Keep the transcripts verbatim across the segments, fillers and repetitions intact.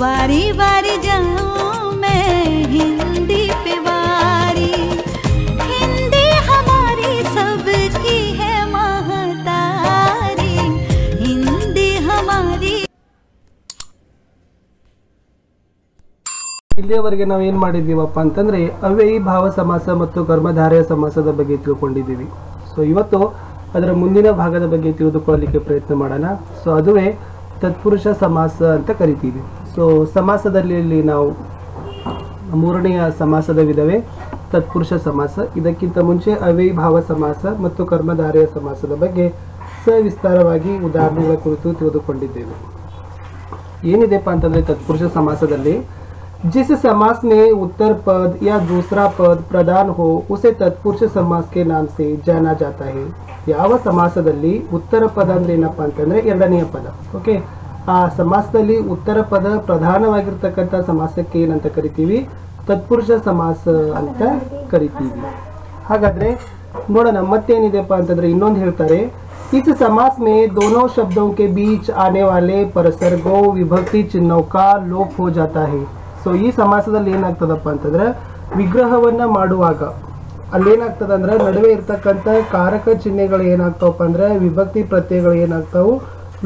वारी वारी जाऊं मैं हिंदी पे वारी। हिंदी हमारी सबकी है महतारी, हिंदी हमारी। ಇಲ್ಲಿಯವರೆಗೆ ನಾವು ಏನು ಮಾಡಿದ್ದೀವಪ್ಪ ಅಂತಂದ್ರೆ ಅವ್ಯಯಿ ಭಾವ ಸಮಾಸ ಮತ್ತು ಕರ್ಮಧಾರಯ ಸಮಾಸದ ಬಗ್ಗೆ ತಿಳ್ಕೊಂಡಿದ್ದೀವಿ. ಸೊ ಇವತ್ತು ಅದರ ಮುಂದಿನ ಭಾಗದ ಬಗ್ಗೆ ತಿಳಿದುಕೊಳ್ಳಲಿಕ್ಕೆ ಪ್ರಯತ್ನ ಮಾಡೋಣ. ಸೊ ಅದುವೇ ತತ್ಪುರುಷ ಸಮಾಸ ಅಂತ ಕರಿತೀವಿ. ಸೊ ಸಮಾಸದಲ್ಲಿ ನಾವು ಮೂರನೆಯ ಸಮಾಸದ ವಿಧವೇ ತತ್ಪುರುಷ ಸಮಾಸ. ಇದಕ್ಕಿಂತ ಮುಂಚೆ ಅವ್ಯಯಿ ಭಾವ ಸಮಾಸ ಮತ್ತು ಕರ್ಮಧಾರಯ ಸಮಾಸದ ಬಗ್ಗೆ ಸವಿಸ್ತಾರವಾಗಿ ಉದಾಹರಣೆಗಳ ಕುರಿತು ತಿಳಿದುಕೊಂಡಿದ್ದೇವೆ. ಏನಿದೆಪ್ಪ ಅಂತಂದ್ರೆ ತತ್ಪುರುಷ ಸಮಾಸದಲ್ಲಿ जिस समास में उत्तर पद या दूसरा पद प्रदान हो उसे तत्पुरुष समास के नाम से जाना जाता है. ಯಾವ ಸಮಾಸದಲ್ಲಿ ಉತ್ತರ ಪದ ಅಂದ್ರೆ ಏನಪ್ಪಾ ಅಂತಂದ್ರೆ ಎರಡನೆಯ ಪದ. ಓಕೆ, ಆ ಸಮಾಸದಲ್ಲಿ ಉತ್ತರ ಪದ ಪ್ರಧಾನವಾಗಿರತಕ್ಕಂತ ಸಮಾಸಕ್ಕೆ ಏನಂತ ಕರಿತೀವಿ? ತತ್ಪುರುಷ ಸಮಾಸ ಅಂತ ಕರಿತೀವಿ. ಹಾಗಾದ್ರೆ ನೋಡೋಣ ಮತ್ತೇನಿದೆಪ್ಪ ಅಂತಂದ್ರೆ ಇನ್ನೊಂದು ಹೇಳ್ತಾರೆ, इस समास में दोनों शब्दों के बीच आने वाले परसर्गों विभक्ति चिन्हों का लोप हो जाता है. ಸೊ ಈ ಸಮಾಸದಲ್ಲಿ ಏನಾಗ್ತದಪ್ಪ ಅಂತಂದ್ರೆ ವಿಗ್ರಹವನ್ನ ಮಾಡುವಾಗ ಅಲ್ಲೇನಾಗ್ತದ ಅಂದ್ರೆ ನಡುವೆ ಇರ್ತಕ್ಕಂಥ ಕಾರಕ ಚಿಹ್ನೆಗಳು ಏನಾಗ್ತಾವಪ್ಪ ಅಂದ್ರೆ ವಿಭಕ್ತಿ ಪ್ರತ್ಯಯಗಳು ಏನಾಗ್ತಾವು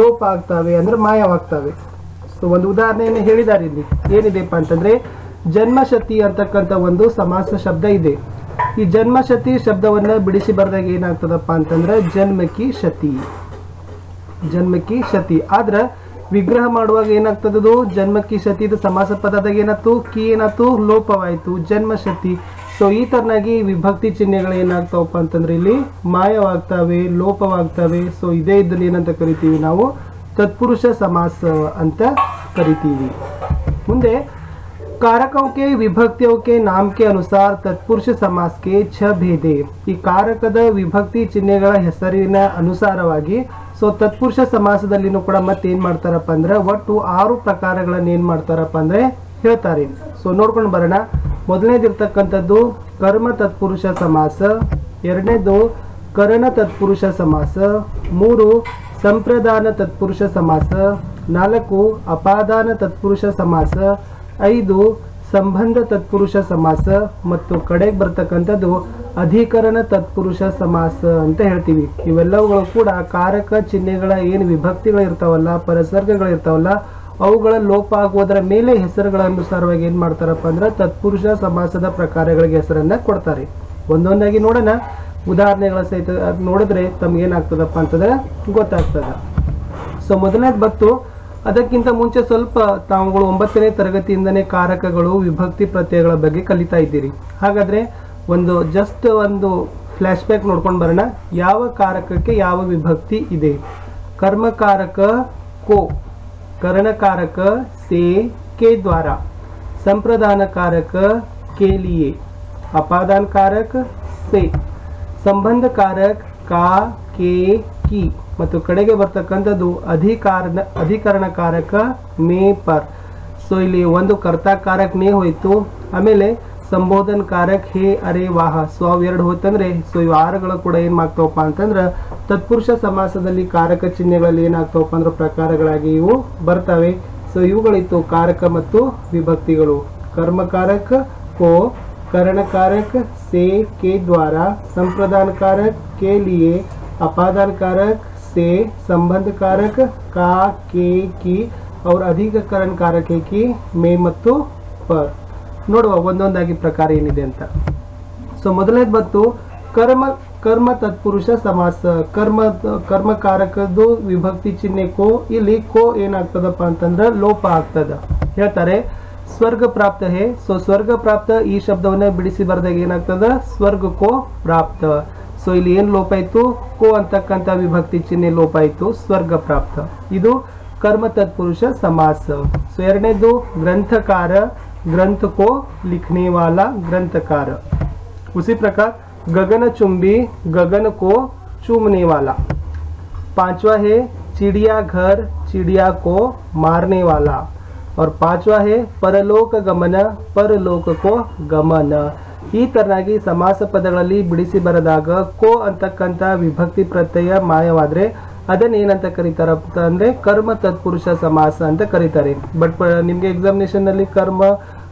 ಲೋಪ ಆಗ್ತಾವೆ, ಅಂದ್ರೆ ಮಾಯವಾಗ್ತಾವೆ. ಸೊ ಒಂದು ಉದಾಹರಣೆಯನ್ನು ಹೇಳಿದ್ದಾರೆ ಇಲ್ಲಿ. ಏನಿದೆಪ್ಪ ಅಂತಂದ್ರೆ ಜನ್ಮಶತಿ ಅಂತಕ್ಕಂಥ ಒಂದು ಸಮಾಸ ಶಬ್ದ ಇದೆ. ಈ ಜನ್ಮಶತಿ ಶಬ್ದವನ್ನ ಬಿಡಿಸಿ ಬರೆದಾಗ ಏನಾಗ್ತದಪ್ಪ ಅಂತಂದ್ರೆ ಜನ್ಮಕಿ ಶತಿ, ಜನ್ಮಕಿ ಶತಿ. ಆದ್ರೆ ವಿಗ್ರಹ ಮಾಡುವಾಗ ಏನಾಗ್ತದದು ಜನ್ಮಕ್ಕೆ ಶತಿದು ಸಮಾಸ ಪದದಾಗ ಏನಾಯ್ತು ಕಿ ಏನಾಯ್ತು ಲೋಪವಾಯಿತು ಜನ್ಮಶತಿ. ಸೊ ಈ ತರನಾಗಿ ವಿಭಕ್ತಿ ಚಿಹ್ನೆಗಳು ಏನಾಗ್ತಾವಪ್ಪ ಅಂತಂದ್ರೆ ಇಲ್ಲಿ ಮಾಯವಾಗ್ತಾವೆ, ಲೋಪವಾಗ್ತಾವೆ. ಸೊ ಇದೇ ಇದ್ದಲ್ಲಿ ಏನಂತ ಕರಿತೀವಿ ನಾವು? ತತ್ಪುರುಷ ಸಮಾಸ ಅಂತ ಕರಿತೀವಿ. ಮುಂದೆ ಕಾರಕಕ್ಕೆ ವಿಭಕ್ತಿಯಕ್ಕೆ ನಾಮಕ್ಕೆ ಅನುಸಾರ ತತ್ಪುರುಷ ಸಮಾಸಕ್ಕೆ ಛ ಭೇದೆ. ಈ ಕಾರಕದ ವಿಭಕ್ತಿ ಚಿಹ್ನೆಗಳ ಹೆಸರಿನ ಅನುಸಾರವಾಗಿ ಸೊ ತತ್ಪುರುಷ ಸಮಾಸದಲ್ಲಿನೂ ಕೂಡ ಮತ್ತೇನು ಮಾಡ್ತಾರಪ್ಪ ಅಂದ್ರೆ ಒಟ್ಟು ಆರು ಪ್ರಕಾರಗಳನ್ನು ಏನು ಮಾಡ್ತಾರಪ್ಪ ಅಂದ್ರೆ ಹೇಳ್ತಾರೆ. ಸೊ ನೋಡ್ಕೊಂಡು ಬರೋಣ. ಮೊದಲನೇದಿರ್ತಕ್ಕಂಥದ್ದು ಕರ್ಮ ತತ್ಪುರುಷ ಸಮಾಸ, ಎರಡನೇದು ಕರಣ ತತ್ಪುರುಷ ಸಮಾಸ, ಮೂರು ಸಂಪ್ರದಾನ ತತ್ಪುರುಷ ಸಮಾಸ, ನಾಲ್ಕು ಅಪಾದಾನ ತತ್ಪುರುಷ ಸಮಾಸ, ಐದು ಸಂಬಂಧ ತತ್ಪುರುಷ ಸಮಾಸ, ಮತ್ತು ಕಡೆಗೆ ಬರ್ತಕ್ಕಂಥದ್ದು ಅಧಿಕರಣ ತತ್ಪುರುಷ ಸಮಾಸ ಅಂತ ಹೇಳ್ತೀವಿ. ಇವೆಲ್ಲವುಗಳು ಕೂಡ ಕಾರಕ ಚಿಹ್ನೆಗಳ ಏನು ವಿಭಕ್ತಿಗಳಿರ್ತಾವಲ್ಲ ಪರಸರ್ಗಗಳಿರ್ತಾವಲ್ಲ ಅವುಗಳ ಲೋಪ ಆಗುವುದರ ಮೇಲೆ ಹೆಸರುಗಳ ಅನುಸಾರವಾಗಿ ಏನು ಮಾಡ್ತಾರಪ್ಪ ಅಂದ್ರೆ ತತ್ಪುರುಷ ಸಮಾಸದ ಪ್ರಕಾರಗಳಿಗೆ ಹೆಸರನ್ನ ಕೊಡ್ತಾರೆ. ಒಂದೊಂದಾಗಿ ನೋಡೋಣ. ಉದಾಹರಣೆಗಳ ಸಹಿತ ನೋಡಿದ್ರೆ ತಮ್ಗೇನಾಗ್ತದಪ್ಪ ಅಂತಂದ್ರೆ ಗೊತ್ತಾಗ್ತದ. ಸೊ ಮೊದಲನೇದು ಬಂತು. ಅದಕ್ಕಿಂತ ಮುಂಚೆ ಸ್ವಲ್ಪ ತಾವುಗಳು ಒಂಬತ್ತನೇ ತರಗತಿಯಿಂದನೇ ಕಾರಕಗಳು ವಿಭಕ್ತಿ ಪ್ರತ್ಯಯಗಳ ಬಗ್ಗೆ ಕಲಿತಾ ಇದ್ದೀರಿ. ಹಾಗಾದರೆ ಒಂದು ಜಸ್ಟ್ ಒಂದು ಫ್ಲ್ಯಾಶ್ ಬ್ಯಾಕ್ ನೋಡ್ಕೊಂಡು ಬರೋಣ. ಯಾವ ಕಾರಕಕ್ಕೆ ಯಾವ ವಿಭಕ್ತಿ ಇದೆ? ಕರ್ಮಕಾರಕ ಕೋ, ಕರಣಕಾರಕ ಸೇ ಕೆ ದ್ವಾರ, ಸಂಪ್ರದಾನಕಾರಕ ಕೆ ಲಿಯೇ, ಅಪಾದಾನಕಾರಕ ಸೇ, ಸಂಬಂಧಕಾರಕ ಕಾ ಕೆ ಕಿ, ಮತ್ತು ಕಡೆಗೆ ಬರ್ತಕ್ಕಂಥದ್ದು ಅಧಿಕಾರಣ ಅಧಿಕರಣಕಾರಕ ಮೇ ಪರ್. ಸೊ ಇಲ್ಲಿ ಒಂದು ಕರ್ತಾಕಾರಕ ಮೇ ಹೋಯಿತು, ಆಮೇಲೆ ಸಂಬೋಧನಕಾರಕ ಹೇ ಅರೆ ವಾಹ. ಸೊ ಅವೆರಡು ಹೋಯ್ತಂದ್ರೆ ಸೊ ಇವು ಆರುಗಳು ಕೂಡ ಏನ್ಮಾಗ್ತಾವಪ್ಪ ಅಂತಂದ್ರೆ ತತ್ಪುರುಷ ಸಮಾಸದಲ್ಲಿ ಕಾರಕ ಚಿಹ್ನೆಗಳಲ್ಲಿ ಏನಾಗ್ತಾವಪ್ಪ ಅಂದ್ರೆ ಪ್ರಕಾರಗಳಾಗಿ ಇವು ಬರ್ತವೆ. ಸೊ ಇವುಗಳಿತ್ತು ಕಾರಕ ಮತ್ತು ವಿಭಕ್ತಿಗಳು. ಕರ್ಮಕಾರಕ ಕೋ, ಕರಣಕಾರಕ ಸೇ ಕೆ ದ್ವಾರ, ಸಂಪ್ರದಾನಕಾರಕ ಕೆ ಲಿಯೇ, ಅಪಾದಾನಕಾರಕ से संबंध कारक का के की और अधिकरण कारक की मे ಮತ್ತು पर. ನೋಡುವ ಒಂದೊಂದಾಗಿ ಪ್ರಕಾರ ಏನಿದೆ ಅಂತ. ಸೊ ಮೊದಲನೇದು ಬಂತು ಕರ್ಮ ಕರ್ಮ ತತ್ಪುರುಷ ಸಮಾಸ. ಕರ್ಮ ಕರ್ಮಕಾರಕದ್ದು ವಿಭಕ್ತಿ ಚಿಹ್ನೆ ಕೋ. ಇಲ್ಲಿ ಕೋ ಏನಾಗ್ತದಪ್ಪ ಅಂತಂದ್ರೆ ಲೋಪ ಆಗ್ತದ. ಹೇಳ್ತಾರೆ ಸ್ವರ್ಗ ಪ್ರಾಪ್ತ ಹೇ. ಸೊ ಸ್ವರ್ಗ ಪ್ರಾಪ್ತ ಈ ಶಬ್ದವನ್ನ ಬಿಡಿಸಿ ಬರೆದಾಗ ಏನಾಗ್ತದ ಸ್ವರ್ಗ ಕೋ ಪ್ರಾಪ್ತ. ಸೊ ಇಲ್ಲಿ ಏನು ಲೋಪ ಆಯಿತು? ಕೋ ಅಂತಕ್ಕಂಥ ವಿಭಕ್ತಿ ಚಿಹ್ನೆ ಲೋಪ ಆಯಿತು, ಸ್ವರ್ಗ ಪ್ರಾಪ್ತ. ಇದು ಕರ್ಮ ತತ್ಪುರುಷ ಸಮಾಸ. ಸೊ ಎರಡನೇದು ಗ್ರಂಥಕಾರ, ಗ್ರಂಥ ಕೋ ಲಿಖನೆ ವಾಲಾ ಗ್ರಂಥಕಾರ. ಉಸಿ ಪ್ರಕಾರ ಗಗನ ಚುಂಬಿ, ಗಗನ ಕೋ ಚೂಮನೆ ವಾಲಾ. पांचवा है चिड़िया घर, चिड़िया को मारने वाला. और पांचवा है परलोक गमन, परलोक को गमन. ಈ ತರನಾಗಿ ಸಮಾಸ ಪದಗಳಲ್ಲಿ ಬಿಡಿಸಿ ಬರೆದಾಗ ಕೋ ಅಂತಕ್ಕಂಥ ವಿಭಕ್ತಿ ಪ್ರತ್ಯಯ ಮಾಯವಾದರೆ ಅದನ್ನ ಏನಂತ ಕರೀತಾರಪ್ಪ ಅಂದ್ರೆ ಕರ್ಮ ತತ್ಪುರುಷ ಸಮಾಸ ಅಂತ ಕರೀತಾರೆ. ಬಟ್ ನಿಮಗೆ ಎಕ್ಸಾಮಿನೇಷನ್ ನಲ್ಲಿ ಕರ್ಮ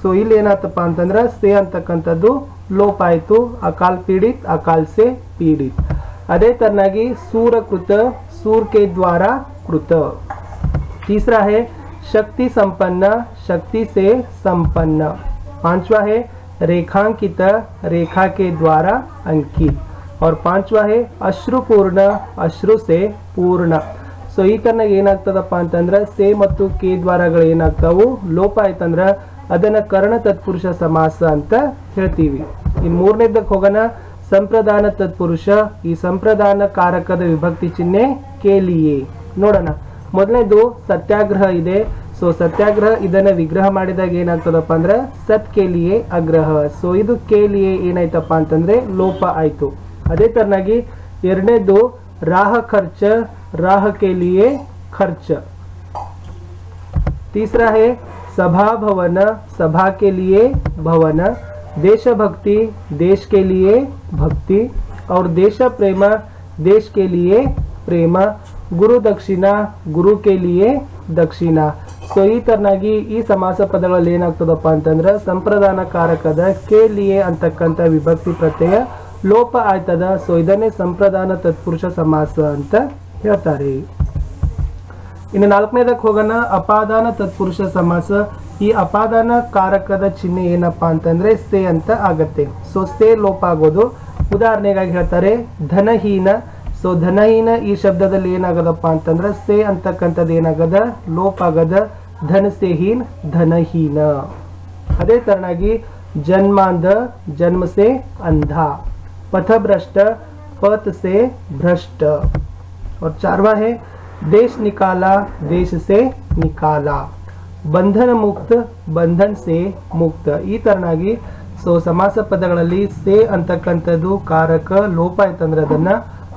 ಸೊ ಇಲ್ಲಿ ಏನಾಗ್ತಪ್ಪ ಅಂತಂದ್ರೆ ಸೇ ಅಂತಕ್ಕಂಥದ್ದು ಲೋಪ ಆಯ್ತು, ಅಕಾಲ್ ಪೀಡಿತ್ ಅಕಾಲ್ ಸೇ ಪೀಡಿತ್. ಅದೇ ತರನಾಗಿ ಸೂರ ಕೃತ, ಸೂರ್ ಕೆ ದ್ವಾರ ಕೃತ. ತೀಸರಾ ಹೇ शक्ति संपन्न, शक्ति से संपन्न. पांचवा है रेखांकित, रेखा के द्वारा अंकित. और पांचवा है अश्रुपूर्ण, अश्रु से पूर्ण. सो ಈ ತರನ ಏನಾಗ್ತದಪ್ಪ ಅಂತಂದ್ರೆ ಸೇ ಮತ್ತು ಕೆ ದ್ವಾರಗಳು ಏನಾಗ್ತಾವು ಲೋಪ ಆಯ್ತಂದ್ರೆ ಅದನ್ನ ಕರ್ಣ ತತ್ಪುರುಷ ಸಮಾಸ ಅಂತ ಹೇಳ್ತೀವಿ. ಇನ್ನು ಮೂರನೇದಕ್ಕೆ ಹೋಗೋಣ, ಸಂಪ್ರದಾನ ತತ್ಪುರುಷ. ಈ ಸಂಪ್ರದಾನ ಕಾರಕದ ವಿಭಕ್ತಿ ಚಿಹ್ನೆ ಕೇಲಿಯೇ. ನೋಡೋಣ, ಮೊದಲನೇದು ಸತ್ಯಾಗ್ರಹ ಇದೆ. ಸೊ ಸತ್ಯಾಗ್ರಹ ಇದನ್ನ ವಿಗ್ರಹ ಮಾಡಿದಾಗ ಏನಾಗ್ತದಪ್ಪ ಅಂದ್ರೆ ಸತ್ ಕೇಲಿಯೇ ಅಗ್ರಹ. ಸೊ ಇದು ಕೇಲಿಯೇ ಏನಾಯ್ತಪ್ಪ ಅಂತಂದ್ರೆ ಲೋಪ ಆಯ್ತು. ಅದೇ ತರನಾಗಿ ಎರಡನೇದು ರಾಹ ಖರ್ಚ, ರಾಹ ಕೇಲಿಯೇ ಖರ್ಚ. ತೀಸರಾ ಹೇ ಸಭಾ ಭವನ, ಸಭಾ ಕೇಲಿಯೇ ಭವನ. ದೇಶಭಕ್ತಿ, ದೇಶ ಕೇಲಿಯೇ ಭಕ್ತಿ. ಔರ್ ದೇಶ ಪ್ರೇಮ, ದೇಶ ಕೇಲಿಯೇ ಪ್ರೇಮ. ಗುರು ದಕ್ಷಿಣ, ಗುರು ಕೇಲಿಯೇ ದಕ್ಷಿಣ. ಸೊ ಈ ತರನಾಗಿ ಈ ಸಮಾಸ ಪದಗಳಲ್ಲಿ ಏನಾಗ್ತದಪ್ಪ ಅಂತಂದ್ರೆ ಸಂಪ್ರದಾನ ಕಾರಕದ ಕೇಲಿಯೇ ಅಂತಕ್ಕಂಥ ವಿಭಕ್ತಿ ಪ್ರತ್ಯಯ ಲೋಪ ಆಯ್ತದ. ಸೊ ಇದನ್ನೇ ಸಂಪ್ರದಾನ ತತ್ಪುರುಷ ಸಮಾಸ ಅಂತ ಹೇಳ್ತಾರೆ. ಇನ್ನು ನಾಲ್ಕನೇದಕ್ಕೆ ಹೋಗೋಣ, ಅಪಾದಾನ ತತ್ಪುರುಷ ಸಮಾಸ. ಈ ಅಪಾದಾನ ಕಾರಕದ ಚಿಹ್ನೆ ಏನಪ್ಪಾ ಅಂತಂದ್ರೆ ಸೇ ಅಂತ ಆಗತ್ತೆ. ಸೊ ಸೇ ಲೋಪ ಆಗೋದು. ಉದಾಹರಣೆಗಾಗಿ ಹೇಳ್ತಾರೆ ಧನಹೀನ. ಸೊ ಧನಹೀನ ಈ ಶಬ್ದದಲ್ಲಿ ಏನಾಗದಪ್ಪ ಅಂತಂದ್ರೆ ಸೇ ಅಂತಕ್ಕಂಥದ್ದು ಏನಾಗದ ಲೋಪ ಆಗದ. ಧನ ಸೇಹೀನ್ ಧನಹೀನ. ಅದೇ ತರನಾಗಿ ಜನ್ಮಾಂಧ, ಜನ್ಮ ಸೇ ಅಂಧ. ಪಥಭ್ರಷ್ಟ, ಪಥ ಸೇ ಭ್ರಷ್ಟ. और चारवा है देश निकाला, देश से निकाला. बंधन मुक्त, बंधन से मुक्त. ಈ ತರನಾಗಿ ಸೊ ಸಮಾಸ ಪದಗಳಲ್ಲಿ ಸೇ ಅಂತಕ್ಕಂಥದ್ದು ಕಾರಕ ಲೋಪ ಆಯ್ತಂದ್ರೆ ಅದನ್ನ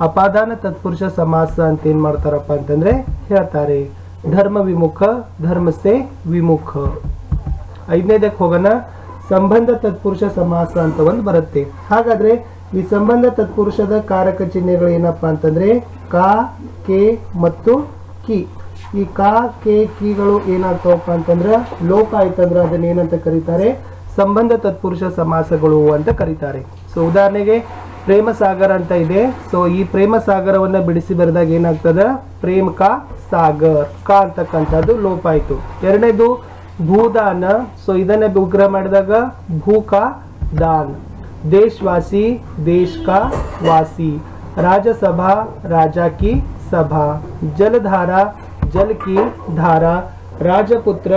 ಅಪಾದಾನ ತತ್ಪುರುಷ ಸಮಾಸ ಅಂತ ಏನ್ ಮಾಡ್ತಾರಪ್ಪ ಅಂತಂದ್ರೆ ಹೇಳ್ತಾರೆ. ಧರ್ಮ ವಿಮುಖ, ಧರ್ಮಸೇ ವಿಮುಖ. ಐದನೇದಕ್ಕೆ ಹೋಗೋಣ, ಸಂಬಂಧ ತತ್ಪುರುಷ ಸಮಾಸ ಅಂತ ಒಂದು ಬರುತ್ತೆ. ಹಾಗಾದ್ರೆ ಈ ಸಂಬಂಧ ತತ್ಪುರುಷದ ಕಾರಕ ಚಿಹ್ನೆಗಳು ಏನಪ್ಪಾ ಅಂತಂದ್ರೆ ಕಾ, ಕೆ ಮತ್ತು ಕಿ. ಈ ಕಾ, ಕೆ, ಕಿಗಳು ಏನಾಗ್ತಾವಪ್ಪ ಅಂತಂದ್ರೆ ಲೋಪ ಆಯ್ತಂದ್ರೆ ಅದನ್ನ ಏನಂತ ಕರೀತಾರೆ ಸಂಬಂಧ ತತ್ಪುರುಷ ಸಮಾಸಗಳು ಅಂತ ಕರೀತಾರೆ. ಸೊ ಉದಾಹರಣೆಗೆ ಪ್ರೇಮ ಸಾಗರ ಅಂತ ಇದೆ. ಸೊ ಈ ಪ್ರೇಮ ಸಾಗರವನ್ನ ಬಿಡಿಸಿ ಬರೆದಾಗ ಏನಾಗ್ತದ ಪ್ರೇಮ ಕಾ ಸಾಗರ್. ಕಾ ಅಂತಕ್ಕಂಥದ್ದು ಲೋಪ ಆಯ್ತು. ಎರಡನೇದು ಭೂದಾನ. ಸೊ ಇದನ್ನ ವಿಗ್ರಹ ಮಾಡಿದಾಗ ಭೂ ಕಾ ದಾನ್. ದೇಶವಾಸಿ, ದೇಶ ಕಾ ವಾಸಿ. ರಾಜಸಭಾ, ರಾಜ ಕಿ ಸಭಾ. ಜಲಧಾರ, ಜಲ ಕಿ ಧಾರಾ. ರಾಜಪುತ್ರ,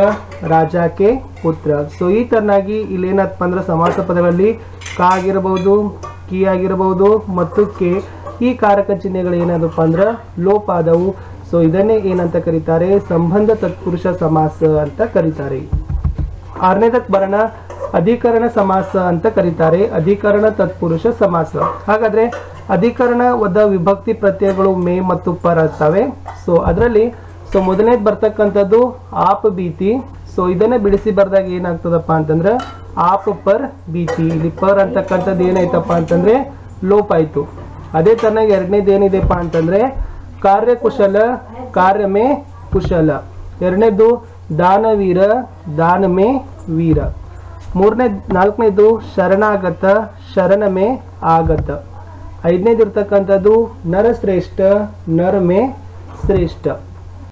ರಾಜ ಕೆ ಪುತ್ರ. ಸೊ ಈ ತರನಾಗಿ ಇಲ್ಲಿ ಏನಪ್ಪ ಅಂದ್ರೆ ಸಮಾಸ ಪದಗಳಲ್ಲಿ ಕಾ ಆಗಿರಬಹುದು, ಕಿ ಆಗಿರಬಹುದು ಮತ್ತು ಕೆ ಈ ಕಾರಕ ಚಿಹ್ನೆಗಳು ಏನಾದಪ್ಪ ಅಂದ್ರೆ ಲೋಪ ಆದವು. ಸೊ ಇದನ್ನೇ ಏನಂತ ಕರೀತಾರೆ ಸಂಬಂಧ ತತ್ಪುರುಷ ಸಮಾಸ ಅಂತ ಕರೀತಾರೆ. ಆರನೇದಕ್ಕೆ ಬರೋಣ, ಅಧಿಕರಣ ಸಮಾಸ ಅಂತ ಕರೀತಾರೆ. ಅಧಿಕರಣ ತತ್ಪುರುಷ ಸಮಾಸ. ಹಾಗಾದ್ರೆ ಅಧಿಕರಣದ ವಿಭಕ್ತಿ ಪ್ರತ್ಯಯಗಳು ಮೇ ಮತ್ತು ಪರ್ ಆಗ್ತವೆ. ಸೊ ಅದರಲ್ಲಿ ಸೊ ಮೊದಲನೇದು ಬರ್ತಕ್ಕಂಥದ್ದು ಆಪ್ ಭೀತಿ. ಸೊ ಇದನ್ನ ಬಿಡಿಸಿ ಬರ್ದಾಗ ಏನಾಗ್ತದಪ್ಪ ಅಂತಂದ್ರೆ ಆಪ್ ಪರ್ ಭೀತಿ. ಇಲ್ಲಿ ಪರ್ ಅಂತಕ್ಕಂಥದ್ದು ಏನಾಯ್ತಪ್ಪ ಅಂತಂದ್ರೆ ಲೋಪ ಆಯ್ತು. ಅದೇ ತರನಾಗಿ ಎರಡನೇದು ಏನಿದೆಪ್ಪ ಅಂತಂದ್ರೆ ಕಾರ್ಯಕುಶಲ, ಕಾರ್ಯ ಮೇ ಕುಶಲ. ಎರಡನೇದು ದಾನವೀರ, ದಾನ ಮೇ ವೀರ. ಮೂರನೇ ನಾಲ್ಕನೇದು ಶರಣಾಗತ, ಶರಣ ಮೇ ಆಗತ. ಐದನೇದು ಇರ್ತಕ್ಕಂಥದ್ದು ನರಶ್ರೇಷ್ಠ, ನರ ಮೇ ಶ್ರೇಷ್ಠ.